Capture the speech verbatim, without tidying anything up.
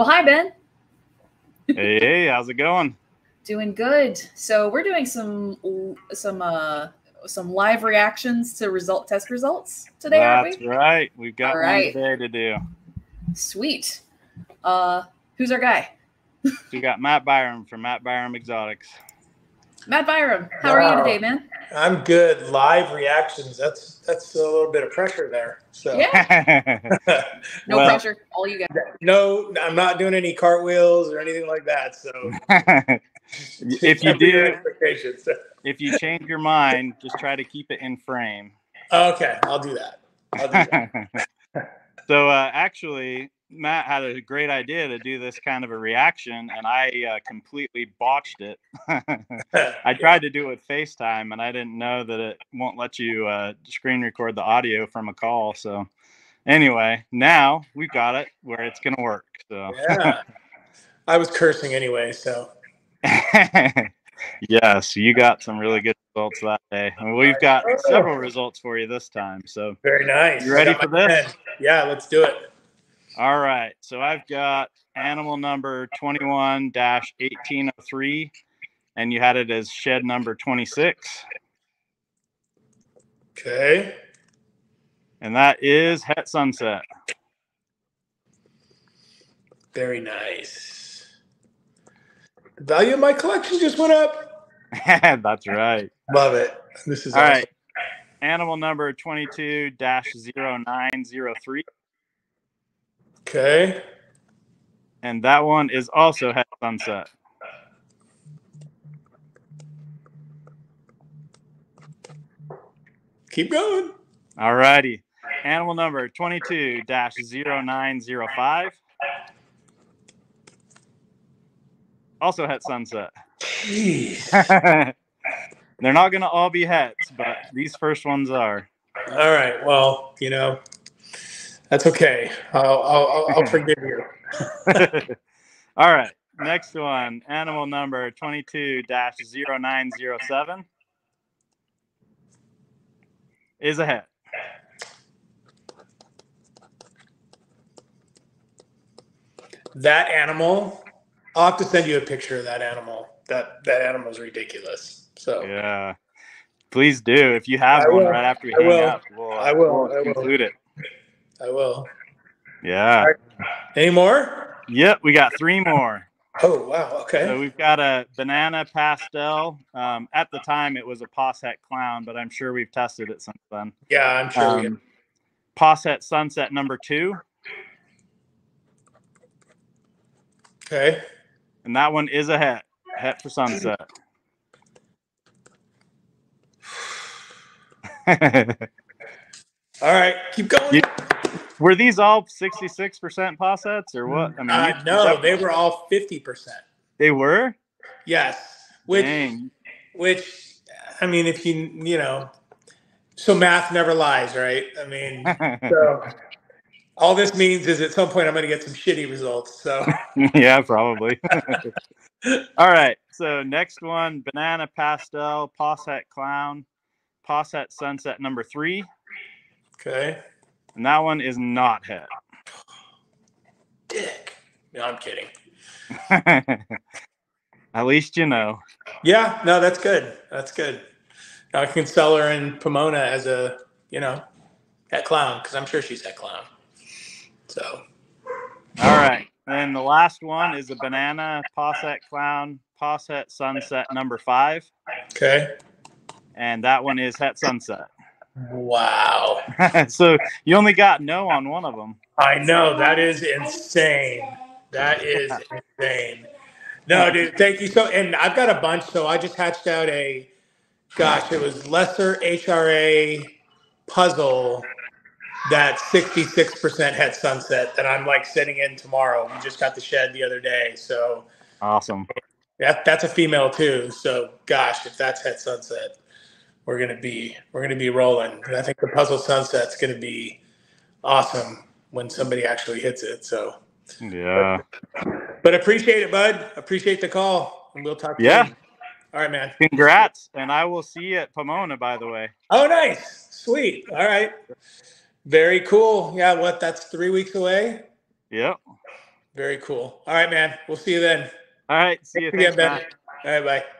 Well, hi, Ben. Hey, hey, how's it going? Doing good. So we're doing some some uh, some live reactions to result test results today, aren't we? That's right. We've got All right. one today to do. Sweet. Uh, who's our guy? We got Matt Byram from Matt Byram Exotics. Matt Byram, how are wow. you today, man? I'm good. Live reactions. That's that's a little bit of pressure there. So yeah. no well, pressure. All you guys. No, I'm not doing any cartwheels or anything like that. So if you do, so. if you change your mind, just try to keep it in frame. Okay, I'll do that. I'll do that. So uh, actually, Matt had a great idea to do this kind of a reaction, and I uh, completely botched it. I tried to do it with FaceTime, and I didn't know that it won't let you uh, screen record the audio from a call. So anyway, now we've got it where it's going to work. So yeah. I was cursing anyway, so. Yes, you got some really good results that day. And we've got several results for you this time. So very nice. You ready for this? Pen. Yeah, let's do it. All right, so I've got animal number twenty-one dash eighteen oh three, and you had it as shed number twenty-six. Okay. And that is Het Sunset. Very nice. The value of my collection just went up. That's right. Love it. This is All awesome. Right. Animal number twenty-two dash zero nine zero three. Okay. And that one is also Het Sunset. Keep going. All righty. Animal number twenty-two dash zero nine zero five. Also Het Sunset. Jeez. They're not going to all be hets, but these first ones are. All right. Well, you know. That's okay. I'll, I'll, I'll forgive you. All right. Next one. Animal number twenty-two dash zero nine zero seven is a het. That animal, I'll have to send you a picture of that animal. That, that animal is ridiculous. So yeah. Please do. If you have I one will. right after we I hang will. up, we'll, I will. we'll I will. include it. I will. Yeah. Right. Any more? Yep, we got three more. Oh, wow. Okay. So we've got a banana pastel. Um, at the time, it was a posset clown, but I'm sure we've tested it since then. Yeah, I'm sure um, we have. Posset sunset number two. Okay. And that one is a het. Het for sunset. All right. Keep going. You Were these all sixty-six percent possets or what? I mean, uh, no, they were all fifty percent. They were? Yes. Which, Dang. which, I mean, if you, you know, so math never lies, right? I mean, so all this means is at some point I'm going to get some shitty results. So, yeah, probably. All right. So, next one, banana pastel, posset clown, posset sunset number three. Okay. And that one is not het. Dick. No, I'm kidding. At least you know. Yeah, no, that's good. That's good. Now I can sell her in Pomona as a, you know, het clown, because I'm sure she's het clown. So. All right. And the last one is a banana posset clown, posset sunset number five. Okay. And that one is het sunset. Wow. So you only got no on one of them. I know. That is insane. That is insane. No, dude, thank you. So, and I've got a bunch. So I just hatched out a, gosh, it was lesser H R A puzzle that's sixty-six percent Het Sunset that I'm like sitting in tomorrow. We just got the shed the other day. So awesome. That, that's a female too. So gosh, if that's Het Sunset, We're gonna be we're gonna be rolling. And I think the puzzle sunset's gonna be awesome when somebody actually hits it. So yeah. But, but appreciate it, bud. Appreciate the call, and we'll talk. Yeah. Soon. All right, man. Congrats, and I will see you at Pomona, by the way. Oh, nice, sweet. All right. Very cool. Yeah. What? That's three weeks away. Yep. Very cool. All right, man. We'll see you then. All right. See you. Thanks again, Ben. All right. Bye.